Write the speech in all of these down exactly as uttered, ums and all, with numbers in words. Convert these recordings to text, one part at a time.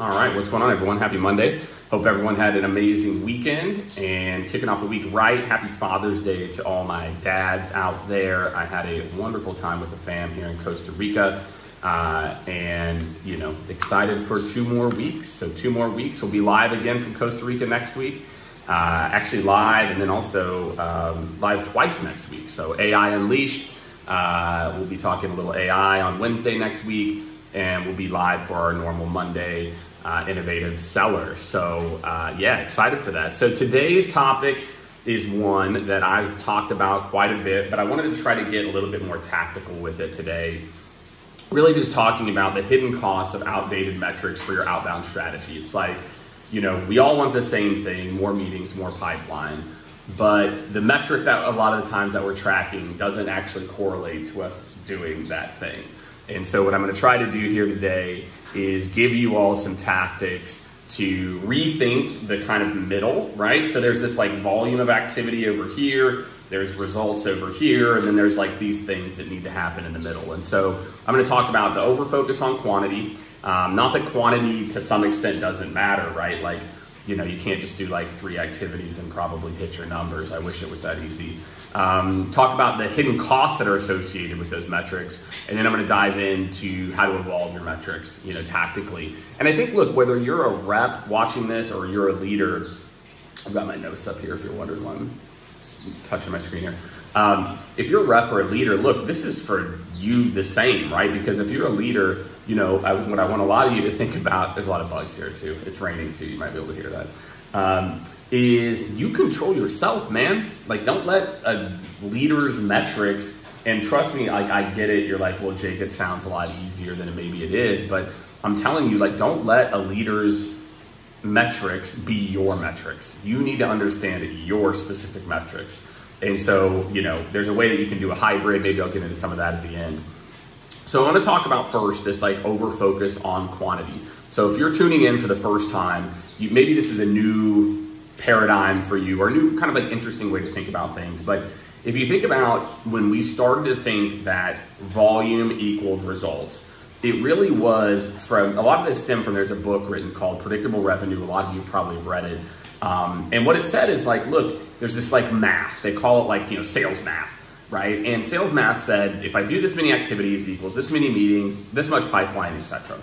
All right, what's going on, everyone? Happy Monday. Hope everyone had an amazing weekend and kicking off the week right. Happy Father's Day to all my dads out there. I had a wonderful time with the fam here in Costa Rica uh, and, you know, excited for two more weeks. So two more weeks. We'll be live again from Costa Rica next week. Uh, actually live and then also um, live twice next week. So A I Unleashed. Uh, we'll be talking a little A I on Wednesday next week. And we'll be live for our normal Monday uh, innovative seller. So uh, yeah, excited for that. So today's topic is one that I've talked about quite a bit, but I wanted to try to get a little bit more tactical with it today. Really just talking about the hidden costs of outdated metrics for your outbound strategy. It's like, you know, we all want the same thing, more meetings, more pipeline, but the metric that a lot of the times that we're tracking doesn't actually correlate to us doing that thing. And so what I'm going to try to do here today is give you all some tactics to rethink the kind of middle, right? So there's this like volume of activity over here, there's results over here, and then there's like these things that need to happen in the middle. And so I'm going to talk about the overfocus on quantity. Um, not that quantity to some extent doesn't matter, right? Like, you know, you can't just do like three activities and probably hit your numbers. I wish it was that easy. Um, talk about the hidden costs that are associated with those metrics. And then I'm gonna dive into how to evolve your metrics, you know, tactically. And I think, look, whether you're a rep watching this or you're a leader, I've got my notes up here if you're wondering why I'm touching my screen here. Um, if you're a rep or a leader, look, this is for you the same, right? Because if you're a leader, you know, I, what I want a lot of you to think about, there's a lot of bugs here too. It's raining too, you might be able to hear that. Um, is you control yourself, man. Like, don't let a leader's metrics, and trust me, like, I get it. You're like, well, Jake, it sounds a lot easier than maybe it is, but I'm telling you, like, don't let a leader's metrics be your metrics. You need to understand your specific metrics. And so, you know, there's a way that you can do a hybrid. Maybe I'll get into some of that at the end. So I want to talk about first this like over focus on quantity. So if you're tuning in for the first time, you, maybe this is a new paradigm for you or a new kind of like interesting way to think about things. But if you think about when we started to think that volume equaled results, it really was from, a lot of this stemmed from, there's a book written called Predictable Revenue. A lot of you probably have read it. Um, and what it said is like, look, there's this like math, they call it like, you know, sales math. Right? And sales math said, if I do this many activities, it equals this many meetings, this much pipeline, et cetera.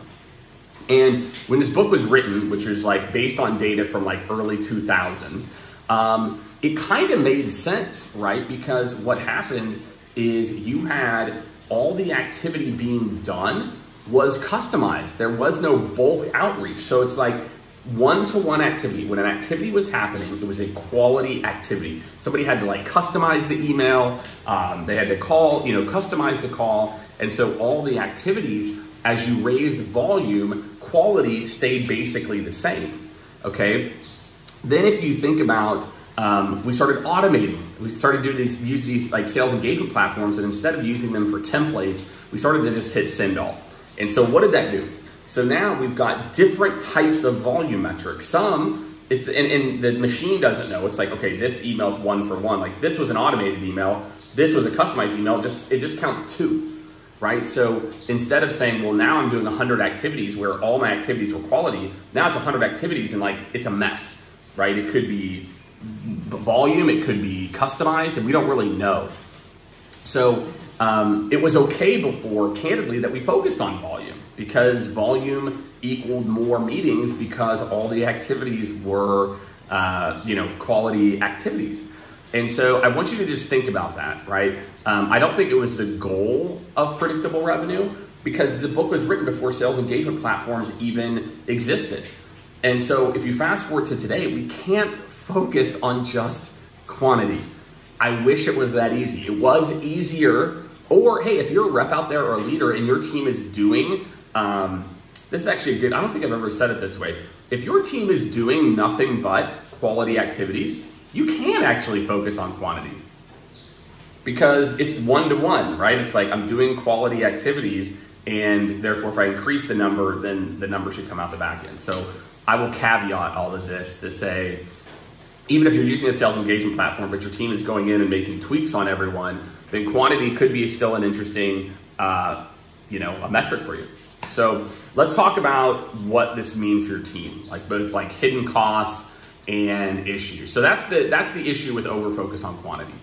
And when this book was written, which was like based on data from like early two thousands, um, it kind of made sense, right? Because what happened is you had all the activity being done was customized. There was no bulk outreach. So it's like one-to-one activity. When an activity was happening, it was a quality activity. Somebody had to like customize the email, um, they had to call, you know, customize the call. And so all the activities, as you raised volume, quality stayed basically the same, okay? Then if you think about, um, we started automating. We started doing these, use these like sales engagement platforms, and instead of using them for templates, we started to just hit send all. And so what did that do? So now we've got different types of volume metrics. Some, it's and, and the machine doesn't know. It's like, okay, this email's one for one. Like this was an automated email. This was a customized email. Just it just counts two, right? So instead of saying, well, now I'm doing one hundred activities where all my activities were quality, now it's one hundred activities and like it's a mess, right? It could be volume, it could be customized, and we don't really know. So um, it was okay before, candidly, that we focused on volume, because volume equaled more meetings because all the activities were, uh, you know, quality activities. And so I want you to just think about that, right? Um, I don't think it was the goal of predictable revenue, because the book was written before sales engagement platforms even existed. And so if you fast forward to today, we can't focus on just quantity. I wish it was that easy. It was easier. Or hey, if you're a rep out there or a leader and your team is doing, um, this is actually a good, I don't think I've ever said it this way. If your team is doing nothing but quality activities, you can actually focus on quantity, because it's one-to-one, right? It's like I'm doing quality activities, and therefore if I increase the number, then the number should come out the back end. So I will caveat all of this to say, even if you're using a sales engagement platform, but your team is going in and making tweaks on everyone, then quantity could be still an interesting uh, you know, a metric for you. So let's talk about what this means for your team, like both like hidden costs and issues. So that's the, that's the issue with over focus on quantity.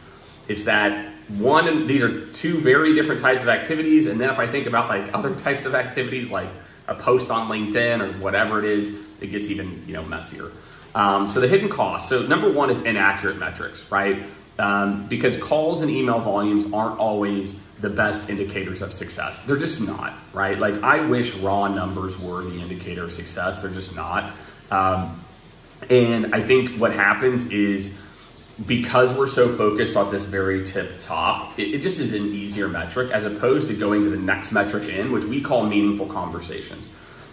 It's that one, these are two very different types of activities. And then if I think about like other types of activities, like a post on LinkedIn or whatever it is, it gets even, you know, messier. Um, so the hidden costs. So number one is inaccurate metrics, right? Um, because calls and email volumes aren't always the best indicators of success. They're just not, right? Like I wish raw numbers were the indicator of success. They're just not. Um, and I think what happens is, because we're so focused on this very tip top, it, it just is an easier metric as opposed to going to the next metric in, which we call meaningful conversations.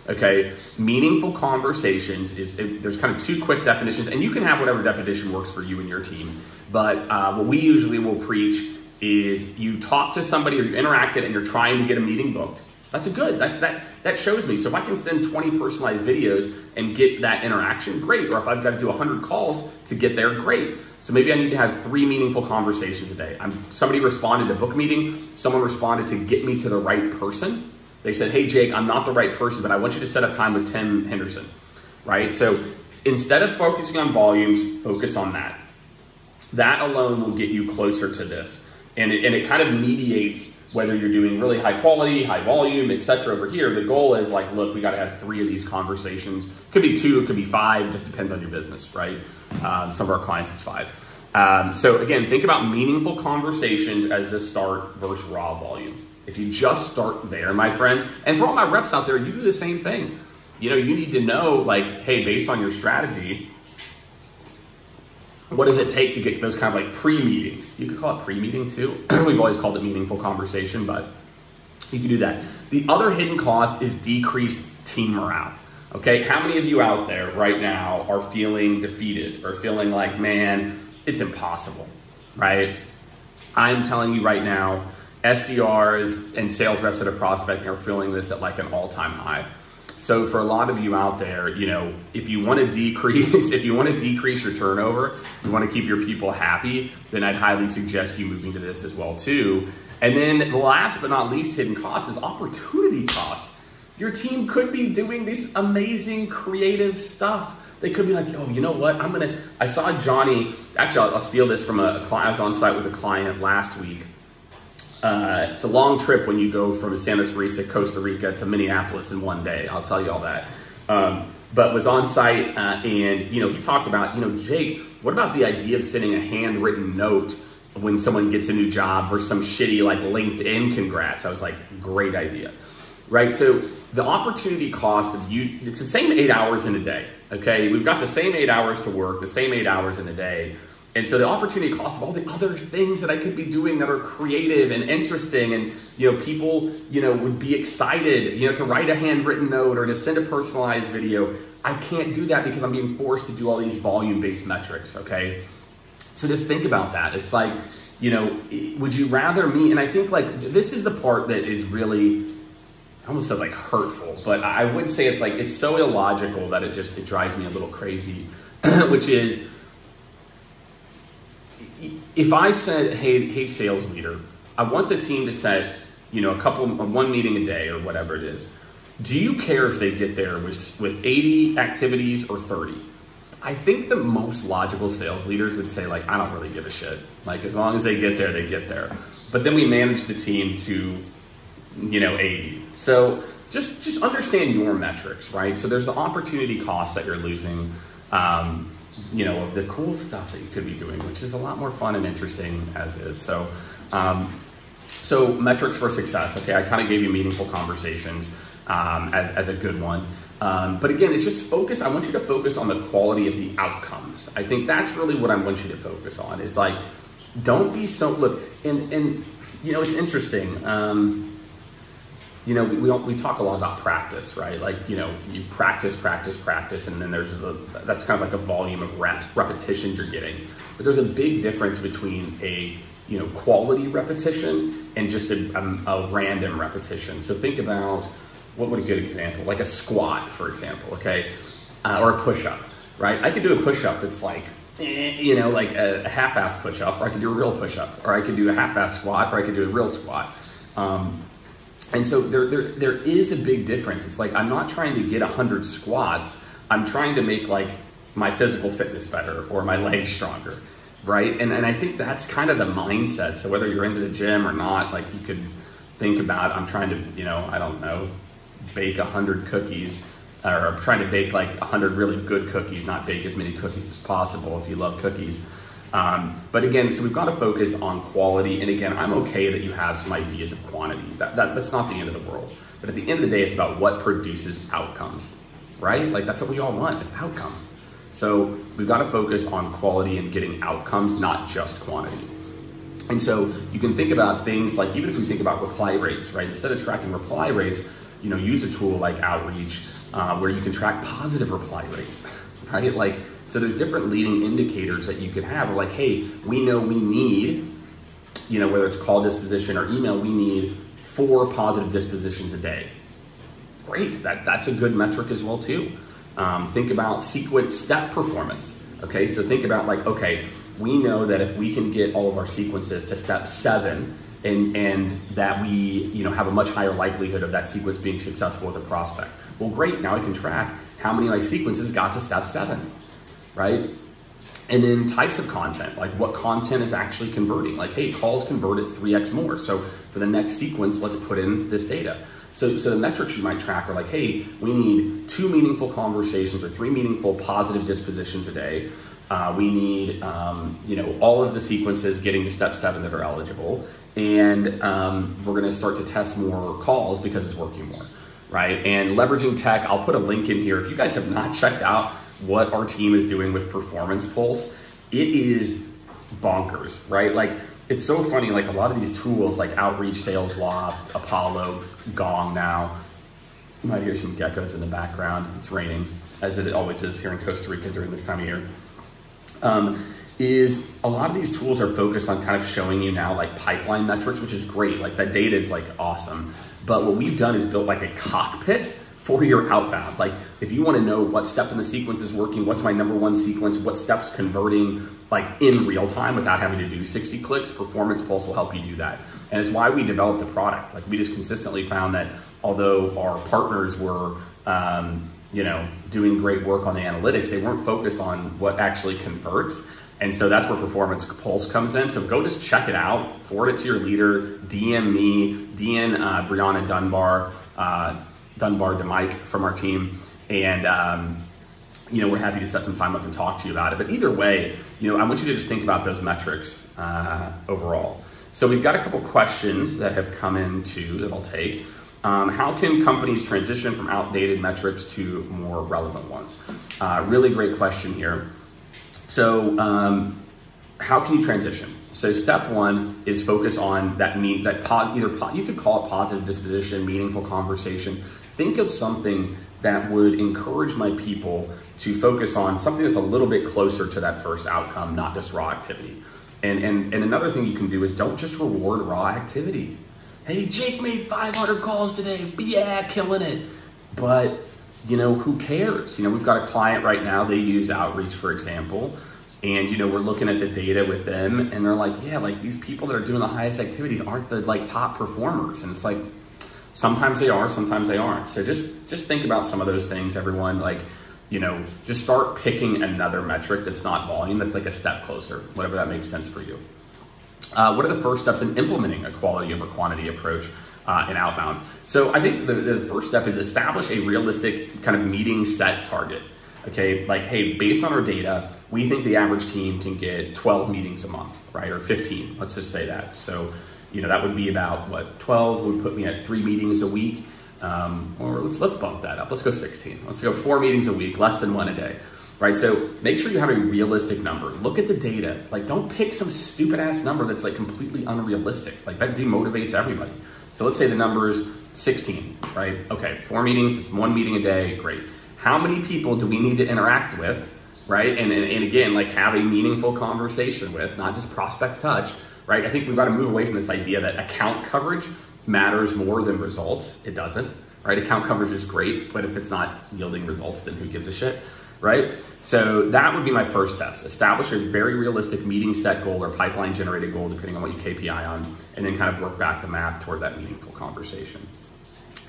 Okay, meaningful conversations is, it, there's kind of two quick definitions, and you can have whatever definition works for you and your team. But uh, what we usually will preach is you talk to somebody or you interacted and you're trying to get a meeting booked. That's a good, that's, that, that shows me. So if I can send twenty personalized videos and get that interaction, great. Or if I've got to do one hundred calls to get there, great. So maybe I need to have three meaningful conversations a day. I'm, somebody responded to book meeting. Someone responded to get me to the right person. They said, hey, Jake, I'm not the right person, but I want you to set up time with Tim Henderson, right? So instead of focusing on volumes, focus on that. That alone will get you closer to this. And it, and it kind of mediates whether you're doing really high quality, high volume, et cetera over here. The goal is like, look, we got to have three of these conversations. Could be two, it could be five, just depends on your business, right? Um, some of our clients, it's five. Um, so again, think about meaningful conversations as the start versus raw volume. If you just start there, my friends, and for all my reps out there, you do the same thing. You know, you need to know like, hey, based on your strategy, what does it take to get those kind of like pre-meetings? You could call it pre-meeting too. We've always called it meaningful conversation, but you can do that. The other hidden cost is decreased team morale. Okay, how many of you out there right now are feeling defeated or feeling like, man, it's impossible, right? I'm telling you right now, S D Rs and sales reps that are prospecting are feeling this at like an all-time high. So for a lot of you out there, you know, if you want to decrease, if you want to decrease your turnover, you want to keep your people happy, then I'd highly suggest you moving to this as well too. And then last but not least, hidden cost is opportunity cost. Your team could be doing this amazing creative stuff. They could be like, oh, you know what? I'm going to, I saw Johnny, actually I'll, I'll steal this from a, a client. I was on site with a client last week. Uh, it's a long trip when you go from Santa Teresa, Costa Rica to Minneapolis in one day. I'll tell you all that. Um, but was on site uh, and, you know, he talked about, you know, Jake, what about the idea of sending a handwritten note when someone gets a new job versus some shitty like LinkedIn congrats? I was like, great idea, right? So the opportunity cost of you, it's the same eight hours in a day. Okay. We've got the same eight hours to work, the same eight hours in a day. And so the opportunity cost of all the other things that I could be doing that are creative and interesting and, you know, people, you know, would be excited, you know, to write a handwritten note or to send a personalized video. I can't do that because I'm being forced to do all these volume-based metrics, okay? So just think about that. It's like, you know, would you rather me, and I think like this is the part that is really, I almost said like hurtful, but I would say it's like, it's so illogical that it just, it drives me a little crazy, which is, if I said, hey, hey, sales leader, I want the team to set, you know, a couple, one meeting a day or whatever it is. Do you care if they get there with, with eighty activities or thirty? I think the most logical sales leaders would say like, I don't really give a shit. Like as long as they get there, they get there. But then we manage the team to, you know, eighty. So just, just understand your metrics, right? So there's the opportunity cost that you're losing. Um, you know, of the cool stuff that you could be doing, which is a lot more fun and interesting as is. So, um, so metrics for success. Okay. I kind of gave you meaningful conversations, um, as, as a good one. Um, but again, it's just focus. I want you to focus on the quality of the outcomes. I think that's really what I want you to focus on is like, don't be so look and, and, you know, it's interesting. Um, You know, we, we talk a lot about practice, right? Like, you know, you practice, practice, practice, and then there's the, that's kind of like a volume of reps, repetitions you're getting. But there's a big difference between a, you know, quality repetition and just a, um, a random repetition. So think about, what would a good example, like a squat, for example, okay? Uh, or a push-up, right? I could do a push-up that's like, eh, you know, like a, a half-ass push-up, or I could do a real push-up, or I could do a half-ass squat, or I could do a real squat. Um, And so there, there, there is a big difference. It's like, I'm not trying to get a hundred squats. I'm trying to make like my physical fitness better or my legs stronger, right? And, and I think that's kind of the mindset. So whether you're into the gym or not, like you could think about, I'm trying to, you know, I don't know, bake a hundred cookies, or I'm trying to bake like a hundred really good cookies, not bake as many cookies as possible if you love cookies. Um, but again, so we've got to focus on quality. And again, I'm okay that you have some ideas of quantity. That, that, that's not the end of the world. But at the end of the day, it's about what produces outcomes, right? Like that's what we all want, is outcomes. So we've got to focus on quality and getting outcomes, not just quantity. And so you can think about things like, even if we think about reply rates, right? Instead of tracking reply rates, you know, use a tool like Outreach uh, where you can track positive reply rates, right? Like, so there's different leading indicators that you could have, like, hey, we know we need, you know, whether it's call disposition or email, we need four positive dispositions a day. Great, that, that's a good metric as well too. Um, think about sequence step performance, okay? So think about like, okay, we know that if we can get all of our sequences to step seven, and, and that we, you know, have a much higher likelihood of that sequence being successful with a prospect. Well, great, now I can track how many of my sequences got to step seven, right? And then types of content, like what content is actually converting. Like, hey, calls converted three X more. So for the next sequence, let's put in this data. So, so the metrics you might track are like, hey, we need two meaningful conversations or three meaningful positive dispositions a day. Uh, we need, um, you know, all of the sequences getting to step seven that are eligible. And um, we're gonna start to test more calls because it's working more, right? And leveraging tech, I'll put a link in here. If you guys have not checked out what our team is doing with Performance Pulse, it is bonkers, right? Like, it's so funny, like a lot of these tools like Outreach, Salesloft, Apollo, Gong now. You might hear some geckos in the background. It's raining, as it always is here in Costa Rica during this time of year. Um, is a lot of these tools are focused on kind of showing you now like pipeline metrics, which is great. Like that data is like awesome. But what we've done is built like a cockpit for your outbound. Like if you want to know what step in the sequence is working, what's my number one sequence, what steps converting like in real time without having to do sixty clicks, Performance Pulse will help you do that. And it's why we developed the product. Like we just consistently found that although our partners were, um, you know, doing great work on the analytics, they weren't focused on what actually converts. And so that's where Performance Pulse comes in. So go just check it out, forward it to your leader, D M me, D M uh, Brianna Dunbar, uh, Dunbar, DeMike from our team. And, um, you know, we're happy to set some time up and talk to you about it. But either way, you know, I want you to just think about those metrics uh, overall. So we've got a couple questions that have come in too that I'll take. Um, how can companies transition from outdated metrics to more relevant ones? Uh, really great question here. So um, how can you transition? So step one is focus on that mean that pod, either pod, you could call it positive disposition, meaningful conversation. Think of something that would encourage my people to focus on something that's a little bit closer to that first outcome, not just raw activity. And and and another thing you can do is don't just reward raw activity. Hey, Jake made five hundred calls today. Yeah, killing it. But you know, who cares? You know, we've got a client right now. They use Outreach, for example. And, you know, we're looking at the data with them and they're like, yeah, like these people that are doing the highest activities aren't the like top performers. And it's like, sometimes they are, sometimes they aren't. So just, just think about some of those things, everyone. Like, you know, just start picking another metric that's not volume, that's like a step closer, whatever that makes sense for you. Uh, what are the first steps in implementing a quality over quantity approach uh, in outbound? So I think the, the first step is establish a realistic kind of meeting set target. Okay, like, hey, based on our data, we think the average team can get twelve meetings a month, right? Or fifteen, let's just say that. So, you know, that would be about what, twelve would put me at three meetings a week. Um, or let's, let's bump that up. Let's go sixteen. Let's go four meetings a week, less than one a day, right? So make sure you have a realistic number. Look at the data. Like, don't pick some stupid ass number that's like completely unrealistic. Like that demotivates everybody. So let's say the number is sixteen, right? Okay, four meetings, it's one meeting a day, great. How many people do we need to interact with, right? And, and, and again, like have a meaningful conversation with, not just prospects touch, right? I think we've got to move away from this idea that account coverage matters more than results. It doesn't, right? Account coverage is great, but if it's not yielding results, then who gives a shit, right? So that would be my first steps. Establish a very realistic meeting set goal or pipeline generated goal, depending on what you K P I on, and then kind of work back the math toward that meaningful conversation.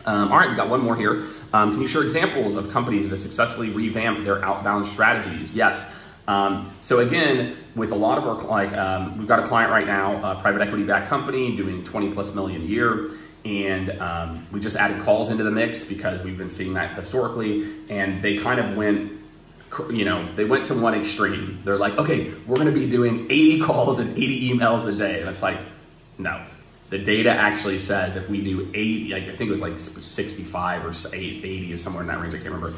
Um, all right, we've got one more here. Um, can you share examples of companies that have successfully revamped their outbound strategies? Yes. Um, so again, with a lot of our, like, um, we've got a client right now, a private equity backed company doing twenty plus million a year. And um, we just added calls into the mix because we've been seeing that historically. And they kind of went, you know, they went to one extreme. They're like, okay, we're going to be doing eighty calls and eighty emails a day. And it's like, no. The data actually says if we do eighty, I think it was like sixty-five or eighty or somewhere in that range, I can't remember,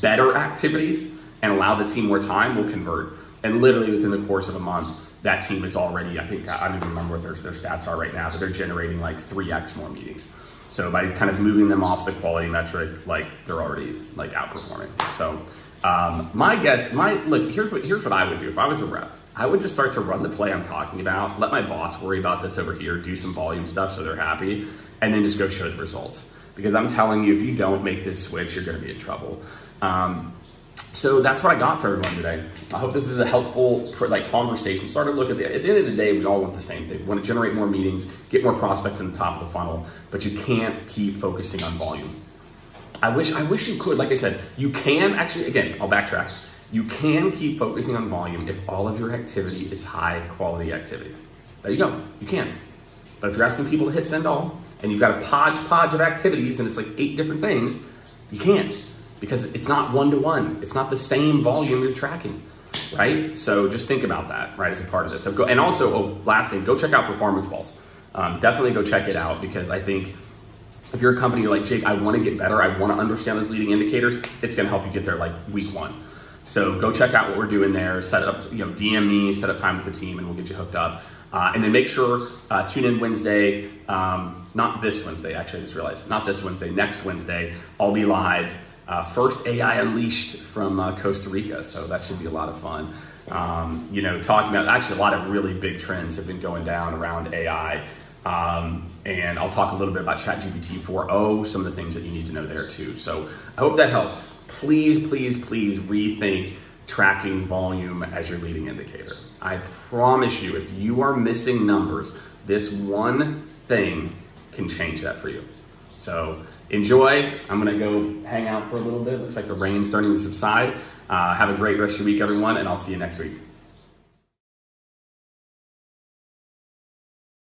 better activities and allow the team more time, will convert. And literally within the course of a month, that team is already, I think, I don't even remember what their, their stats are right now, but they're generating like three X more meetings. So by kind of moving them off the quality metric, like they're already like outperforming. So um, my guess, my, look, here's what, here's what I would do if I was a rep. I would just start to run the play I'm talking about, let my boss worry about this over here, do some volume stuff so they're happy, and then just go show the results. Because I'm telling you, if you don't make this switch, you're gonna be in trouble. Um, so that's what I got for everyone today. I hope this is a helpful like conversation. Start to look at the, at the end of the day, we all want the same thing. We wanna generate more meetings, get more prospects in the top of the funnel, but you can't keep focusing on volume. I wish, I wish you could, like I said, you can actually, again, I'll backtrack. You can keep focusing on volume if all of your activity is high quality activity. There you go, you can. But if you're asking people to hit send all and you've got a hodgepodge of activities and it's like eight different things, you can't, because it's not one-to-one. It's not the same volume you're tracking, right? So just think about that, right, as a part of this. So go, and also, oh, last thing, go check out Performance Pulse. Um, definitely go check it out, because I think if you're a company, you're like, Jake, I wanna get better, I wanna understand those leading indicators, it's gonna help you get there like week one. So go check out what we're doing there, set up, you know, D M me, set up time with the team, and we'll get you hooked up. Uh, and then make sure, uh, tune in Wednesday, um, not this Wednesday, actually, I just realized, not this Wednesday, next Wednesday, I'll be live, uh, first A I Unleashed from uh, Costa Rica. So that should be a lot of fun. Um, you know, talking about, actually a lot of really big trends have been going down around A I. Um, and I'll talk a little bit about ChatGPT four o, some of the things that you need to know there too. So I hope that helps. Please, please, please rethink tracking volume as your leading indicator. I promise you, if you are missing numbers, this one thing can change that for you. So enjoy. I'm gonna go hang out for a little bit. Looks like the rain's starting to subside. Uh, have a great rest of your week, everyone, and I'll see you next week.